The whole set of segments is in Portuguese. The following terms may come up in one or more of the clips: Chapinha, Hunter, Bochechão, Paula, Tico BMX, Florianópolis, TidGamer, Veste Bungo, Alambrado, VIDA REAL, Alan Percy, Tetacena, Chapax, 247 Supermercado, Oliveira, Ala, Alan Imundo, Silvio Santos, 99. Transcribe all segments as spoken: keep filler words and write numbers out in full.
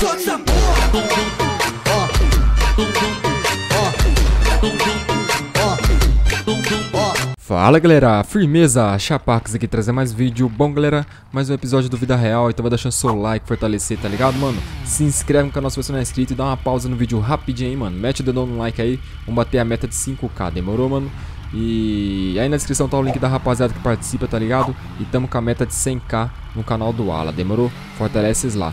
sou dessa porra. Fala galera, firmeza, Chapax aqui trazer mais vídeo. Bom galera, mais um episódio do Vida Real. Então vai deixando seu like, fortalecer, tá ligado mano? Se inscreve no canal se você não é inscrito e dá uma pausa no vídeo rapidinho aí mano. Mete o dedão no like aí, vamos bater a meta de cinco K, demorou mano? E aí na descrição tá o link da rapaziada que participa, tá ligado? E tamo com a meta de cem K no canal do Ala, demorou? Fortalece vocês lá.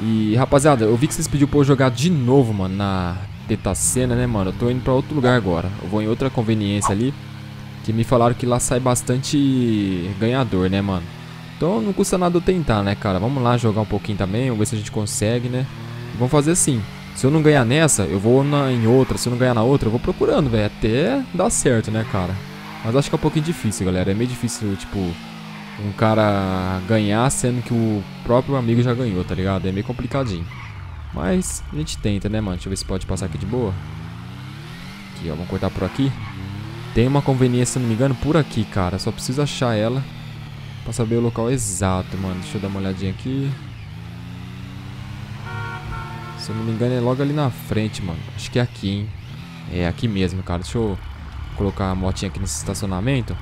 E rapaziada, eu vi que vocês pediram pra eu jogar de novo, mano, na Tetacena, né, mano? Eu tô indo pra outro lugar agora. Eu vou em outra conveniência ali, que me falaram que lá sai bastante ganhador, né, mano? Então não custa nada eu tentar, né, cara? Vamos lá jogar um pouquinho também, vamos ver se a gente consegue, né? E vamos fazer assim. Se eu não ganhar nessa, eu vou na, em outra. Se eu não ganhar na outra, eu vou procurando, velho. Até dar certo, né, cara? Mas acho que é um pouquinho difícil, galera. É meio difícil, tipo, um cara ganhar sendo que o próprio amigo já ganhou, tá ligado? É meio complicadinho. Mas a gente tenta, né, mano? Deixa eu ver se pode passar aqui de boa. Aqui, ó. Vamos cortar por aqui. Tem uma conveniência, se não me engano, por aqui, cara. Só preciso achar ela pra saber o local exato, mano. Deixa eu dar uma olhadinha aqui. Se eu não me engano é logo ali na frente, mano. Acho que é aqui, hein. É aqui mesmo, cara. Deixa eu colocar a motinha aqui nesse estacionamento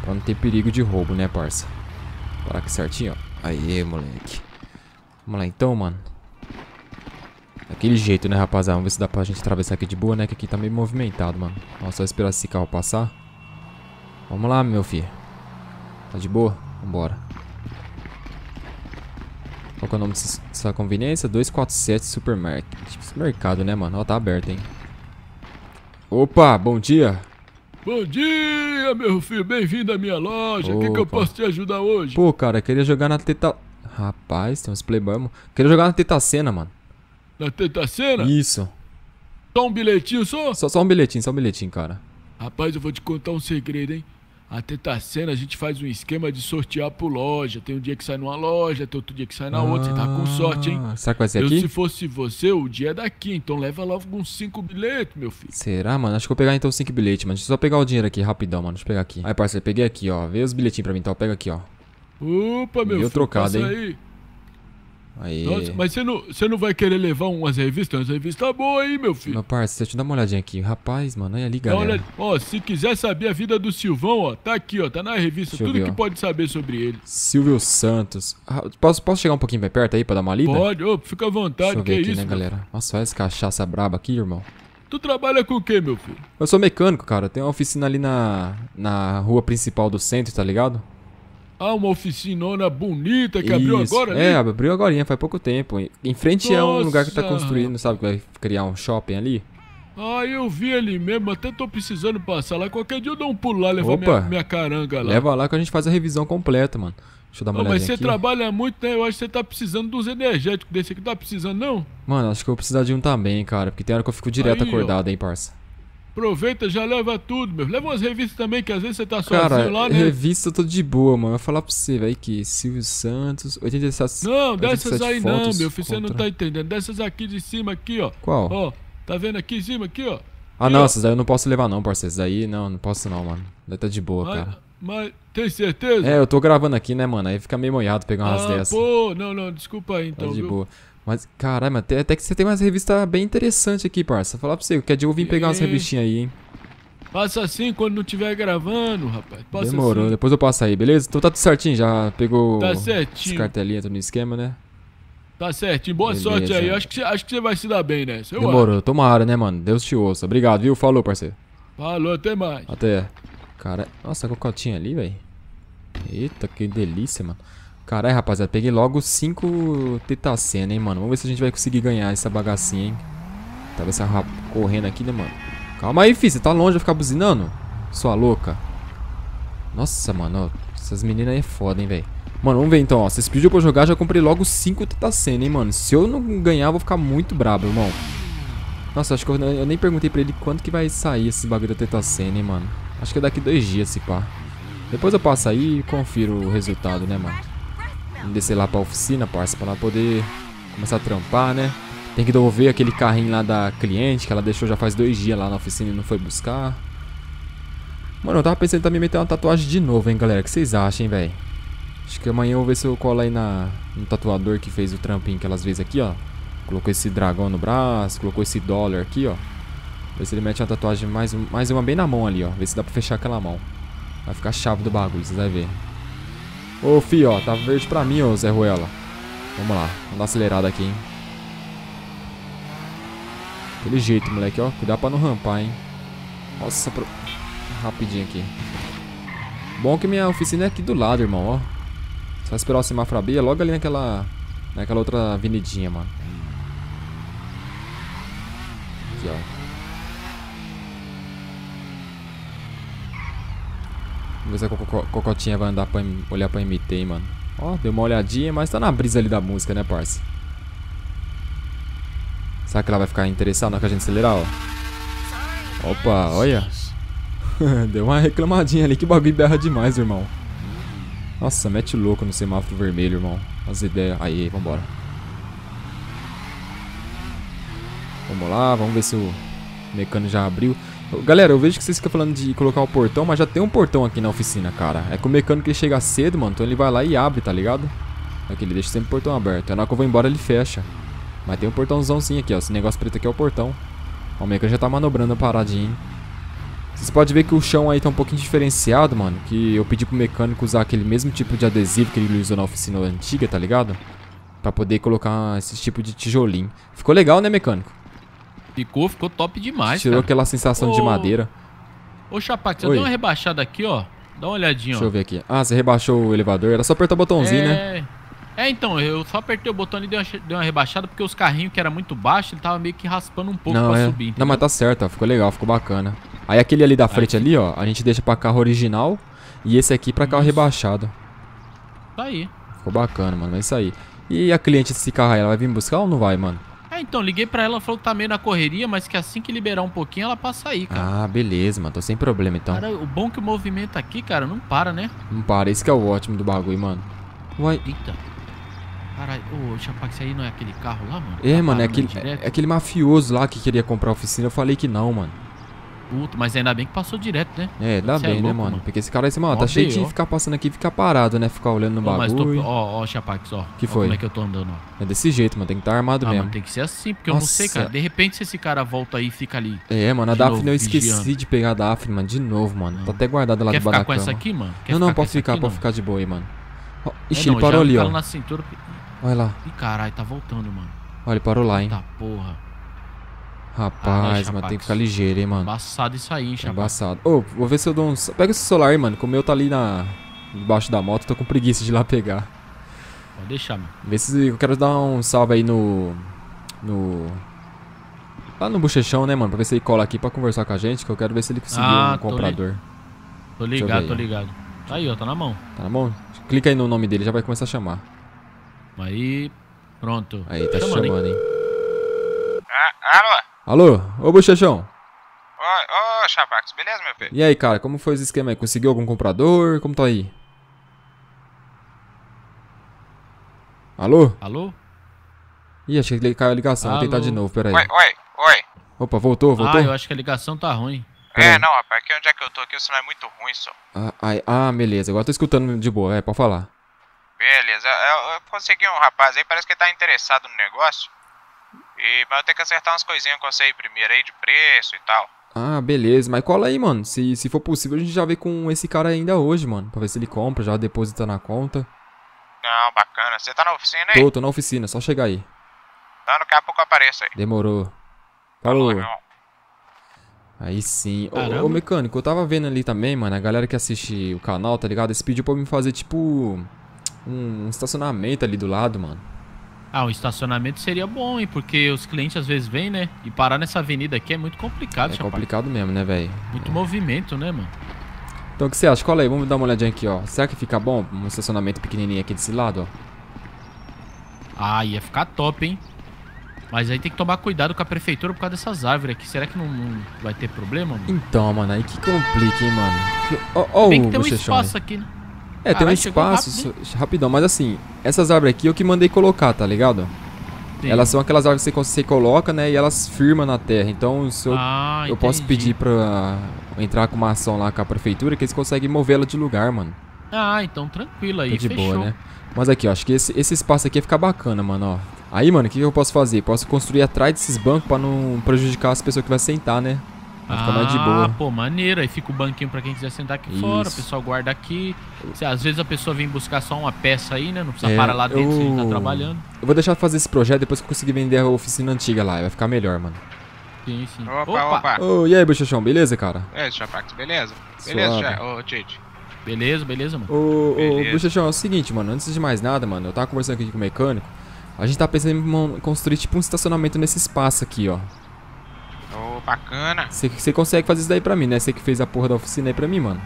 pra não ter perigo de roubo, né, parça? Parar aqui certinho, ó. Aê, moleque. Vamos lá então, mano. Daquele jeito, né, rapaziada? Vamos ver se dá pra gente atravessar aqui de boa, né? Que aqui tá meio movimentado, mano. Vamos só esperar esse carro passar. Vamos lá, meu filho. Tá de boa? Vambora. Qual que é o nome dessa conveniência? dois quatro sete Supermercado, né, mano? Ó, tá aberto, hein? Opa, bom dia! Bom dia, meu filho! Bem-vindo à minha loja! O que que eu posso te ajudar hoje? Pô, cara, queria jogar na Teta... Rapaz, tem uns playboys. Queria jogar na Tetacena, mano. Na Tetacena? Isso. Só um bilhetinho, só? Só, só um bilhetinho, só um bilhetinho, cara. Rapaz, eu vou te contar um segredo, hein? A Tetacena, a gente faz um esquema de sortear por loja. Tem um dia que sai numa loja, tem outro dia que sai na ah, outra. Você tá com sorte, hein? Será que vai ser eu, aqui? Se fosse você, o dia é daqui. Então leva logo uns cinco bilhetes, meu filho. Será, mano? Acho que eu vou pegar então cinco bilhetes, mano. Deixa eu só pegar o dinheiro aqui, rapidão, mano. Deixa eu pegar aqui. Aí, parceiro, peguei aqui, ó. Vê os bilhetinhos pra mim, então. Pega aqui, ó. Opa, meu filho. Trocado, hein? Aí. Aí. Nossa, mas você não, você não vai querer levar umas revistas? Umas revistas boas aí, meu filho. Meu parceiro, deixa eu dar uma olhadinha aqui. Rapaz, mano, olha ali, galera. Olha, ó, se quiser saber a vida do Silvão, ó, tá aqui, ó, tá na revista. Deixa tudo ver, que ó. Pode saber sobre ele. Silvio Santos. Ah, posso, posso chegar um pouquinho mais perto aí pra dar uma lida? Pode, ô, fica à vontade, deixa eu ver que é aqui, isso, né, galera? Nossa, olha essa cachaça braba aqui, irmão. Tu trabalha com o que, meu filho? Eu sou mecânico, cara. Tem uma oficina ali na, na rua principal do centro, tá ligado? Ah, uma oficinona bonita que isso. Abriu agora, né? É, abriu agora, faz pouco tempo. Em frente Nossa. É um lugar que tá construindo, sabe? Que vai criar um shopping ali. Ah, eu vi ali mesmo, até tô precisando passar lá. Qualquer dia eu dou um pulo lá, levar minha, minha caranga lá. Leva lá que a gente faz a revisão completa, mano. Deixa eu dar uma olhada. Mas você aqui. Trabalha muito, né? Eu acho que você tá precisando dos energéticos desse aqui. Tá precisando, não? Mano, acho que eu vou precisar de um também, cara. Porque tem hora que eu fico direto aí, acordado, ó. Hein, parça. Aproveita, já leva tudo, meu. Leva umas revistas também, que às vezes você tá sozinho cara, lá, né? Revista eu tô de boa, mano. Eu vou falar pra você, velho, que Silvio Santos, oitenta e sete. Não, dessas aí não, meu filho, contra... você não tá entendendo. Dessas aqui de cima, aqui, ó. Qual? Ó, tá vendo aqui em cima, aqui, ó. Ah, e não, ó. Essas aí eu não posso levar não, parceiro. Essas aí não, não posso não, mano. Daí tá de boa, mas, cara. Mas, tem certeza? É, eu tô gravando aqui, né, mano? Aí fica meio molhado pegar umas ah, dessas. Pô, não, não, desculpa aí, então, tá de viu? Boa. Mas, caralho, até, até que você tem umas revistas bem interessantes aqui, parça. Falar pra você, quer dizer, eu vim pegar umas revistinhas aí, hein? Passa assim quando não estiver gravando, rapaz. Passa demorou, assim. Depois eu passo aí, beleza? Então tá tudo certinho, já pegou tá as cartelinhas no esquema, né? Tá certinho, boa beleza. Sorte aí. Acho que você vai se dar bem, né? Seu demorou, tomara, né, mano? Deus te ouça. Obrigado, viu? Falou, parceiro. Falou, até mais. Até. Cara, nossa, a cocotinha ali, velho. Eita, que delícia, mano. Caralho, rapaziada, peguei logo cinco Tetacena, hein, mano. Vamos ver se a gente vai conseguir ganhar essa bagacinha, hein. Talvez essa rap... correndo aqui, né, mano. Calma aí, filho, você tá longe de ficar buzinando? Sua louca. Nossa, mano, ó, essas meninas aí é foda, hein, velho. Mano, vamos ver então, ó. Vocês pediram pra eu jogar, já comprei logo cinco Tetacena, hein, mano. Se eu não ganhar, eu vou ficar muito brabo, irmão. Nossa, acho que eu, eu nem perguntei pra ele quanto que vai sair esse bagulho da Tetacena, hein, mano. Acho que é daqui dois dias, se pá. Depois eu passo aí e confiro o resultado, né, mano. Vamos descer lá pra oficina, parça, pra ela poder começar a trampar, né? Tem que devolver aquele carrinho lá da cliente que ela deixou já faz dois dias lá na oficina e não foi buscar. Mano, eu tava pensando em também meter uma tatuagem de novo, hein, galera? O que vocês acham, hein, velho? Acho que amanhã eu vou ver se eu colo aí na, no tatuador que fez o trampinho que elas fez aqui, ó. Colocou esse dragão no braço, colocou esse dólar aqui, ó. Vê se ele mete uma tatuagem, mais, mais uma bem na mão ali, ó. Vê se dá pra fechar aquela mão. Vai ficar chave do bagulho, vocês vão ver. Ô, fi, ó, tá verde pra mim, ô, Zé Ruela. Vamos lá, vamos dar acelerada aqui, hein. Aquele jeito, moleque, ó. Cuidado pra não rampar, hein. Nossa, pro... rapidinho aqui. Bom que minha oficina é aqui do lado, irmão, ó. Só esperar o semáforo abrir, é logo ali naquela... naquela outra avenidinha, mano. Aqui, ó. Vamos ver se a co cocotinha vai andar pra olhar pra M T, hein, mano. Ó, deu uma olhadinha, mas tá na brisa ali da música, né, parça? Será que ela vai ficar interessada na hora que a gente acelerar, ó? Opa, olha. Deu uma reclamadinha ali, que bagulho berra demais, irmão. Nossa, mete louco no semáforo vermelho, irmão. As ideias. Aí, vambora. Vamos lá, vamos ver se o mecânico já abriu. Galera, eu vejo que vocês ficam falando de colocar o portão, mas já tem um portão aqui na oficina, cara. É que o mecânico ele chega cedo, mano, então ele vai lá e abre, tá ligado? Aqui, ele deixa sempre o portão aberto. É na hora que eu vou embora, ele fecha. Mas tem um portãozãozinho aqui, ó. Esse negócio preto aqui é o portão. Ó, o mecânico já tá manobrando a paradinha, hein? Vocês podem ver que o chão aí tá um pouquinho diferenciado, mano. Que eu pedi pro mecânico usar aquele mesmo tipo de adesivo que ele usou na oficina antiga, tá ligado? Pra poder colocar esse tipo de tijolinho. Ficou legal, né, mecânico? Ficou, ficou top demais, tirou cara. Aquela sensação ô, de madeira. Ô, Chapax, eu dei uma rebaixada aqui, ó. Dá uma olhadinha, ó. Deixa eu ver aqui. Ah, você rebaixou o elevador. Era só apertar o botãozinho, é... né? É, então, eu só apertei o botão e dei uma, dei uma rebaixada, porque os carrinhos que era muito baixo, ele tava meio que raspando um pouco não, pra é... subir. Entendeu? Não, mas tá certo, ó. Ficou legal, ficou bacana. Aí aquele ali da frente aqui. Ali, ó, a gente deixa pra carro original e esse aqui pra carro isso. Rebaixado. Tá aí. Ficou bacana, mano. É isso aí. E a cliente desse carro aí, ela vai vir me buscar ou não vai, mano? Ah, então, liguei pra ela, falou que tá meio na correria, mas que assim que liberar um pouquinho, ela passa aí, cara. Ah, beleza, mano, tô sem problema, então. Cara, o bom é que o movimento aqui, cara, não para, né? Não para, esse que é o ótimo do bagulho, mano. Uai. Eita. Caralho, ô, Chapax, isso aí não é aquele carro lá, mano? É, tá mano, é aquele, é aquele mafioso lá que queria comprar a oficina, eu falei que não, mano. Puto, mas ainda bem que passou direto, né? É, ainda bem, é louco, né, mano? mano? Porque esse cara aí, mano, ó, tá cheio de ó. Ficar passando aqui e ficar parado, né? Ficar olhando no ó, bagulho. Tô... Ó, ó, Chapax, ó. Que ó foi? Como é que eu tô andando, ó. É desse jeito, mano. Tem que estar tá armado ah, mesmo. Mano, tem que ser assim, porque nossa. Eu não sei, cara. De repente, se esse cara volta aí e fica ali. É, mano, a Daphne eu esqueci vigiando. De pegar a Daphne, mano. De novo, mano. Não. Tá até guardada lá de baracão. Quer ficar com essa aqui, mano? Quer não, não, pode ficar, pode ficar de boa aí, mano. Ixi, ele parou ali, ó. Olha lá. Ih, caralho, tá voltando, mano. Olha, ele parou lá, hein. Tá porra. Rapaz, ah, mas tem que ficar ligeiro, hein, mano. Embaçado isso aí, hein, Chapax. Embaçado. Ô, oh, vou ver se eu dou um... Pega esse celular aí, mano, que o meu tá ali na... debaixo da moto, tô com preguiça de ir lá pegar. Pode deixar, mano. Vê se... Eu quero dar um salve aí no... No... Lá no Bochechão, né, mano? Pra ver se ele cola aqui pra conversar com a gente, que eu quero ver se ele conseguiu ah, um comprador. Li... Tô ligado, tô ligado. Tá aí, ó, tá na mão. Tá na mão? Clica aí no nome dele, já vai começar a chamar. Aí... Pronto. Aí, tá chamando, chamando hein. Ah, alô? Alô, ô Bochechão. Ô, ô, Chapax, beleza, meu filho? E aí, cara, como foi esse esquema aí? Conseguiu algum comprador? Como tá aí? Alô? Alô? Ih, acho que caiu a ligação, alô. Vou tentar de novo, peraí. Oi, oi, oi. Opa, voltou, voltou? Ah, eu acho que a ligação tá ruim. É, não, rapaz, aqui onde é que eu tô, aqui o sinal é muito ruim, só. Ah, ai, ah, beleza, agora tô escutando de boa, é, pode falar. Beleza, eu, eu consegui um rapaz aí, parece que ele tá interessado no negócio. E, mas eu tenho que acertar umas coisinhas com você aí primeiro aí, de preço e tal. Ah, beleza, mas cola aí, mano. Se, se for possível, a gente já vê com esse cara ainda hoje, mano. Pra ver se ele compra, já deposita na conta. Não, bacana. Você tá na oficina aí? Tô, tô na oficina, só chegar aí. Tá, daqui a pouco eu apareço aí. Demorou. Falou. Falou. Aí sim. Ô, ô, mecânico, eu tava vendo ali também, mano, a galera que assiste o canal, tá ligado? Eles pediu pra me fazer, tipo, um estacionamento ali do lado, mano. Ah, o estacionamento seria bom, hein? Porque os clientes às vezes vêm, né? E parar nessa avenida aqui é muito complicado, Chapax. É complicado mesmo, né, velho? Muito movimento, né, mano? Então, o que você acha? Cola aí, vamos dar uma olhadinha aqui, ó. Será que fica bom um estacionamento pequenininho aqui desse lado, ó? Ah, ia ficar top, hein? Mas aí tem que tomar cuidado com a prefeitura por causa dessas árvores aqui. Será que não, não vai ter problema, mano? Então, mano, aí que complica, hein, mano? Ó, ó, tem que ter um espaço aqui, né? É, tem um espaço, rápido, rapidão, mas assim, essas árvores aqui eu que mandei colocar, tá ligado? Sim. Elas são aquelas árvores que você coloca, né, e elas firmam na terra, então se eu, ah, eu posso pedir pra entrar com uma ação lá com a prefeitura que eles conseguem mover ela de lugar, mano. Ah, então tranquilo aí, tá de fechou. Boa, né? Mas aqui, ó, acho que esse, esse espaço aqui ia ficar bacana, mano, ó. Aí, mano, o que, que eu posso fazer? Posso construir atrás desses bancos pra não prejudicar as pessoas que vai sentar, né? Vai ficar mais de boa. Ah, pô, maneiro. Aí fica o banquinho pra quem quiser sentar aqui fora, o pessoal guarda aqui. Às vezes a pessoa vem buscar só uma peça aí, né? Não precisa parar lá dentro se ele tá trabalhando. Eu vou deixar fazer esse projeto depois que eu conseguir vender a oficina antiga lá. Vai ficar melhor, mano. Sim, sim. Opa, opa. opa. Oh, e aí, Bochechão, beleza, cara? É, Chapax, beleza? Beleza, já. Ô, Tite. Beleza, beleza, mano. Ô, ô, Bochechão, é o seguinte, mano. Antes de mais nada, mano, eu tava conversando aqui com o mecânico. A gente tá pensando em construir tipo um estacionamento nesse espaço aqui, ó. Ô, oh, bacana. Você consegue fazer isso daí pra mim, né? Você que fez a porra da oficina aí pra mim, mano.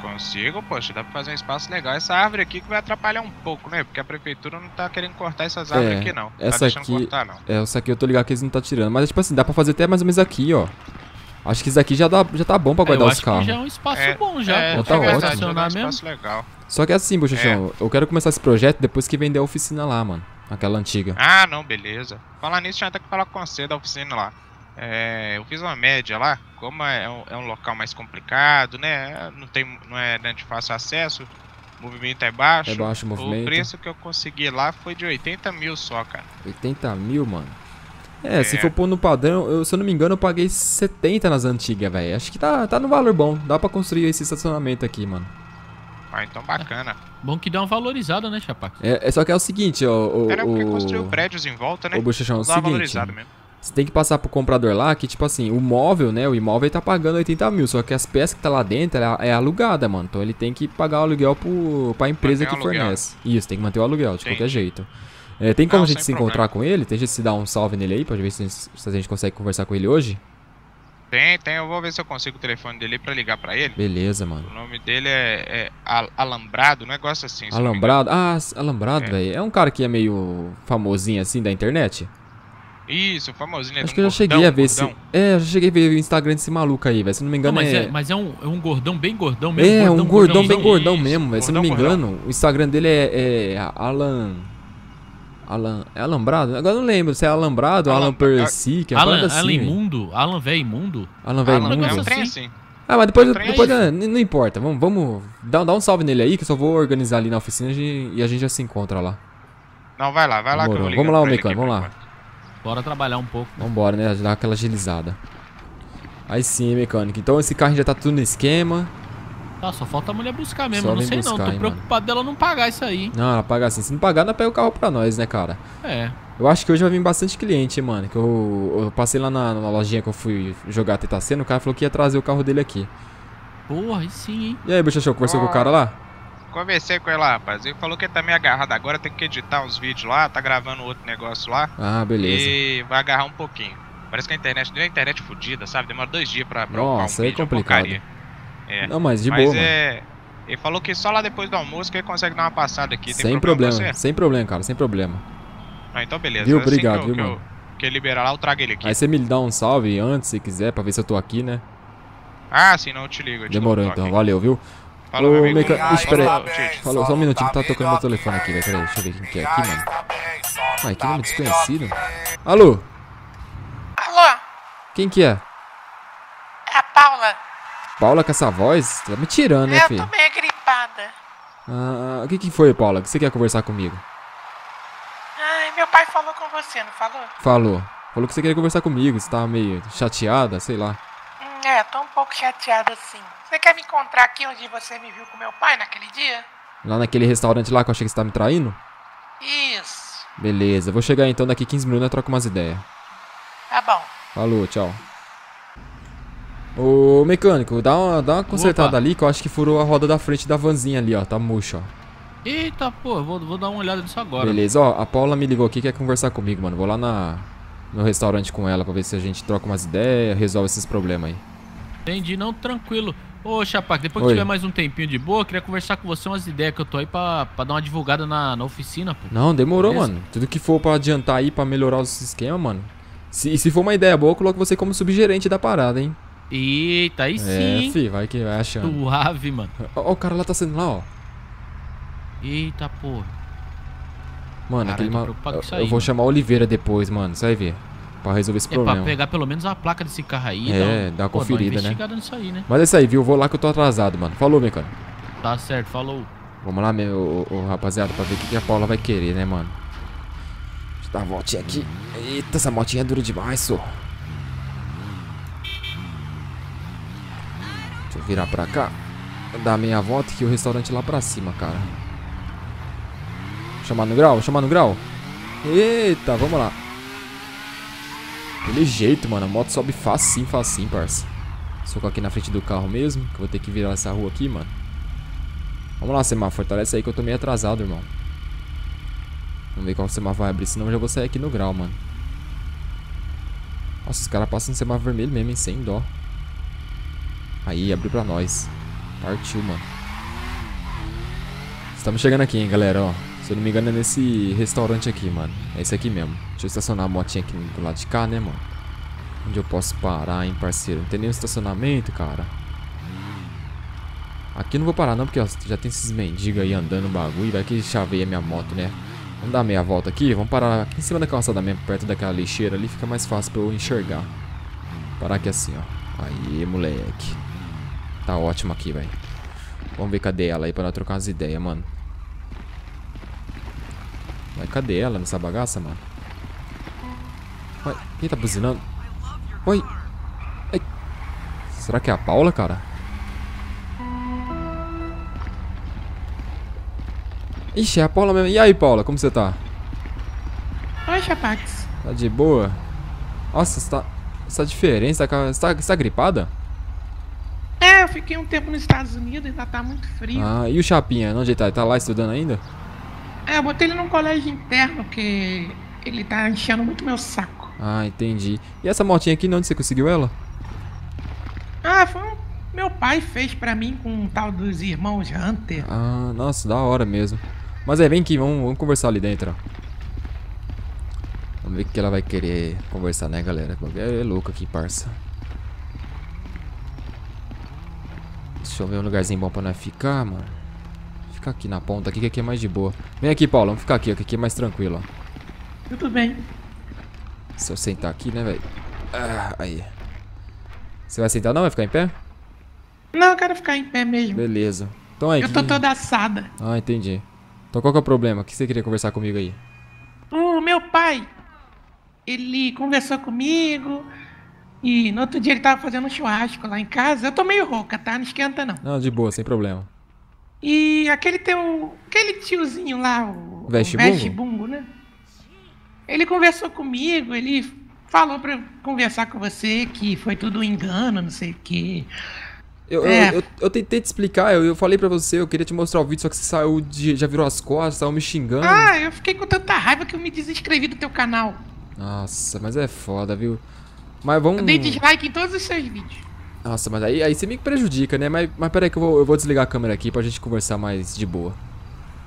Consigo, poxa. Dá pra fazer um espaço legal. Essa árvore aqui que vai atrapalhar um pouco, né? Porque a prefeitura não tá querendo cortar essas árvores é, aqui, não. Essa tá deixando aqui, cortar, não. É, essa aqui eu tô ligado que eles não tá tirando. Mas, tipo assim, dá pra fazer até mais ou menos aqui, ó. Acho que isso daqui já, dá, já tá bom pra guardar é, os carros. Já é um espaço é, bom, já. É, já tá verdade, ótimo. Já um espaço legal. Só que assim, Bochechão, é. eu quero começar esse projeto depois que vender a oficina lá, mano. Aquela antiga. Ah, não, beleza. Falar nisso, tinha até que falar com você da oficina lá. É, eu fiz uma média lá, como é um, é um local mais complicado, né? Não, tem, não é de fácil acesso, o movimento é baixo. É baixo o movimento. O preço que eu consegui lá foi de oitenta mil só, cara. oitenta mil, mano? É, é. se for pôr no padrão, eu, se eu não me engano, eu paguei setenta nas antigas, velho. Acho que tá, tá no valor bom. Dá pra construir esse estacionamento aqui, mano. Ah, então bacana. É, bom que dá uma valorizada, né, Chapax? É, é, só que é o seguinte, ó. O, Era porque o, construiu prédios em volta, né? O Bochechão, é o seguinte. Você tem que passar pro comprador lá que, tipo assim, o móvel, né? O imóvel tá pagando oitenta mil. Só que as peças que tá lá dentro é alugada, mano. Então ele tem que pagar o aluguel pro, pra empresa manter que fornece. Isso, tem que manter o aluguel de Sim. qualquer jeito. É, tem como Não, a gente se problema. encontrar com ele? Tem jeito de se dar um salve nele aí pra ver se a gente, se a gente consegue conversar com ele hoje? Tem, tem, eu vou ver se eu consigo o telefone dele pra ligar pra ele. Beleza, mano. O nome dele é, é Alambrado, um negócio assim. Alambrado? Ah, Alambrado, é. velho. É um cara que é meio famosinho assim da internet? Isso, famosinho. É Acho que um eu já gordão, cheguei a ver esse... É, eu já cheguei a ver o Instagram desse maluco aí, velho. Se não me engano não, mas é... é... Mas é um, é um gordão bem gordão mesmo. É, gordão, um gordão, gordão bem isso, gordão mesmo, velho. Se não me engano, gordão. o Instagram dele é, é Alan... Alan, é Alambrado? Agora não lembro se é Alambrado ou Alan, Alan Percy, que é Alan, assim, Alan Imundo, Alan Véio Imundo. Alan Véio Imundo. É um trem assim. Ah, mas depois, é um trem depois não, não importa, vamos, vamos dar, dar um salve nele aí que eu só vou organizar ali na oficina e a gente já se encontra lá. Não, vai lá, vai lá. Que eu vou vamos lá, o mecânico, vamos lá. Bora trabalhar um pouco. Vambora, né, dar aquela agilizada. Aí sim, mecânico. Então esse carro já tá tudo no esquema. Ah, só falta a mulher buscar mesmo, eu não sei buscar, não, tô hein, preocupado mano. dela não pagar isso aí, hein? Não, ela paga assim, se não pagar, ela pega o carro pra nós, né, cara? É. Eu acho que hoje vai vir bastante cliente, hein, mano, que eu, eu passei lá na, na lojinha que eu fui jogar a Tetacena, o cara falou que ia trazer o carro dele aqui. Porra, e sim, hein? E aí, Bochechão, conversou oh, com o cara lá? Conversei com ele lá, rapaz, ele falou que ele tá meio agarrado agora, tem que editar uns vídeos lá, tá gravando outro negócio lá. Ah, beleza. E vai agarrar um pouquinho. Parece que a internet, deu a internet fodida, sabe? Demora dois dias pra, pra Nossa, um vídeo, é complicado. É, não, mas de mas boa, é... mano. Ele falou que só lá depois do almoço que ele consegue dar uma passada aqui. Tem sem problema, problema sem problema, cara, sem problema. Ah, então beleza. Viu, obrigado, assim que eu, viu, que mano. Eu, que ele liberar lá, eu trago ele aqui. Aí você me dá um salve antes, se quiser, pra ver se eu tô aqui, né? Ah, sim, não, eu te ligo. Eu te Demorou, então, aqui. valeu, viu? Falou, Ô, meu amigo. Meca... Ah, espera tá aí. Bem, Falou, só um minutinho, tá, tá tocando meu telefone aqui, velho. Pera aí, deixa eu ver quem que é aqui, mano. Ai, que nome desconhecido. Alô? Alô? Quem que é? É a Paula. Paula com essa voz? Tá me tirando, né, filho? Eu tô meio gripada. Ah, o que que foi, Paula? Que você quer conversar comigo? Ai, meu pai falou com você, não falou? Falou. Falou que você queria conversar comigo, você tava meio chateada, sei lá. É, tô um pouco chateada assim. Você quer me encontrar aqui onde você me viu com meu pai naquele dia? Lá naquele restaurante lá que eu achei que você tava me traindo? Isso. Beleza, vou chegar então daqui quinze minutos e troco umas ideias. Tá bom. Falou, tchau. Ô, mecânico, dá uma, dá uma consertada Opa. ali que eu acho que furou a roda da frente da vanzinha ali, ó. Tá murcho, ó. Eita, pô, vou, vou dar uma olhada nisso agora. Beleza, ó, a Paula me ligou aqui e quer conversar comigo, mano. Vou lá na, no restaurante com ela pra ver se a gente troca umas ideias, resolve esses problemas aí. Entendi, não, tranquilo. Ô, Chapax, depois Oi. que tiver mais um tempinho de boa, eu queria conversar com você umas ideias que eu tô aí pra, pra dar uma divulgada na, na oficina, pô. Não, demorou, Beleza? mano. Tudo que for pra adiantar aí, pra melhorar os esquemas, mano. Se, se for uma ideia boa, eu coloco você como subgerente da parada, hein. Eita, aí sim. É, fi, vai que vai achando. Suave, mano. Ó, ó, o cara lá tá sendo lá, ó. Eita, porra. Mano, Caralho, aquele maluco. Eu, eu vou chamar o Oliveira depois, mano. Você vai ver. Pra resolver esse é problema. É pra pegar pelo menos a placa desse carro aí. É, dá uma pô, conferida, dá uma né? Nisso aí, né? Mas é isso aí, viu? Vou lá que eu tô atrasado, mano. Falou, meu cara. Tá certo, falou. Vamos lá, meu, o, o rapaziada, pra ver o que a Paula vai querer, né, mano? Dá uma voltinha aqui. Eita, essa motinha é dura demais, só. Deixa eu virar pra cá. Dar meia volta que o restaurante é lá pra cima, cara. Chamar no grau, chamar no grau. Eita, vamos lá. Aquele jeito, mano. A moto sobe facinho, facinho, parça. Só que aqui na frente do carro mesmo, que eu vou ter que virar essa rua aqui, mano. Vamos lá, semáforo. Fortalece aí que eu tô meio atrasado, irmão. Vamos ver qual semáforo vai abrir, senão eu já vou sair aqui no grau, mano. Nossa, os caras passam no semáforo vermelho mesmo, hein? Sem dó. Aí, abriu pra nós. Partiu, mano. Estamos chegando aqui, hein, galera, ó. Se eu não me engano é nesse restaurante aqui, mano. É esse aqui mesmo. Deixa eu estacionar a motinha aqui do lado de cá, né, mano. Onde eu posso parar, hein, parceiro? Não tem nenhum estacionamento, cara. Aqui eu não vou parar não, porque ó, já tem esses mendigos aí andando no bagulho. Vai que chaveia minha moto, né? Vamos dar meia volta aqui. Vamos parar aqui em cima da calçada mesmo, perto daquela lixeira ali. Fica mais fácil pra eu enxergar. Parar aqui assim, ó. Aí, moleque. Tá ótimo aqui, velho. Vamos ver cadê ela aí pra nós trocar umas ideias, mano. Mas cadê ela nessa bagaça, mano? Ué, quem tá buzinando? Oi. Ai. Será que é a Paula, cara? Ixi, é a Paula mesmo. E aí, Paula, como você tá? Oi, Chapax. Tá de boa? Nossa, você tá... Essa diferença, você tá... você tá gripada? É, eu fiquei um tempo nos Estados Unidos, ainda tá muito frio. Ah, e o Chapinha? Onde ele tá? Ele tá lá estudando ainda? É, eu botei ele num colégio interno, porque ele tá enchendo muito meu saco. Ah, entendi. E essa motinha aqui, onde você conseguiu ela? Ah, foi um... meu pai fez pra mim com um tal dos irmãos Hunter. Ah, nossa, da hora mesmo. Mas é, vem aqui, vamos, vamos conversar ali dentro, ó. Vamos ver o que ela vai querer conversar, né, galera? É, é louco aqui, parça. Deixa eu ver um lugarzinho bom pra nós ficar, mano. Fica aqui na ponta, aqui, que aqui é mais de boa. Vem aqui, Paulo, vamos ficar aqui, ó, que aqui é mais tranquilo, ó. Tudo bem. Se eu sentar aqui, né, velho? Ah, aí. Você vai sentar não? Vai ficar em pé? Não, eu quero ficar em pé mesmo. Beleza. Então aí. Eu tô que... toda assada. Ah, entendi. Então qual que é o problema? O que você queria conversar comigo aí? O meu pai, ele conversou comigo e no outro dia ele tava fazendo um churrasco lá em casa. Eu tô meio rouca, tá? Não esquenta não. Não, de boa, sem problema. E aquele teu... aquele tiozinho lá, o Veste Bungo? Veste Bungo, né? Ele conversou comigo, ele falou pra eu conversar com você que foi tudo um engano, não sei o quê. Eu, é. eu, eu, eu tentei te explicar, eu, eu falei pra você, eu queria te mostrar o vídeo, só que você saiu de... já virou as costas, saiu me xingando. Ah, eu fiquei com tanta raiva que eu me desinscrevi do teu canal. Nossa, mas é foda, viu? Mas vamos... Eu dei dislike em todos os seus vídeos. Nossa, mas aí, aí você me prejudica, né? Mas, mas peraí que eu vou, eu vou desligar a câmera aqui pra gente conversar mais de boa.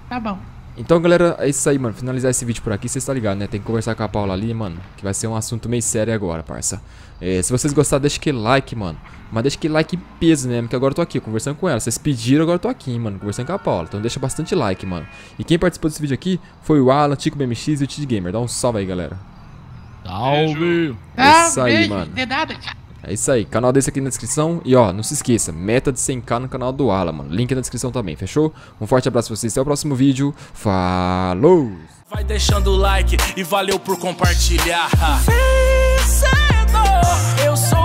Tá bom. Então, galera, é isso aí, mano. Finalizar esse vídeo por aqui, vocês estão ligados, né? Tem que conversar com a Paula ali, mano. Que vai ser um assunto meio sério agora, parça. É, se vocês gostaram, deixa aquele like, mano. Mas deixa aquele like em peso, né? Porque agora eu tô aqui conversando com ela. Vocês pediram, agora eu tô aqui, mano, conversando com a Paula. Então deixa bastante like, mano. E quem participou desse vídeo aqui foi o Alan, Tico B M X e o TidGamer. Dá um salve aí, galera. Salve! É isso aí, mano. É isso aí, canal desse aqui na descrição. E ó, não se esqueça, meta de cem k no canal do Ala, mano. Link na descrição também, fechou? Um forte abraço pra vocês, até o próximo vídeo. Falou! Vai deixando o like e valeu por compartilhar. Eu sou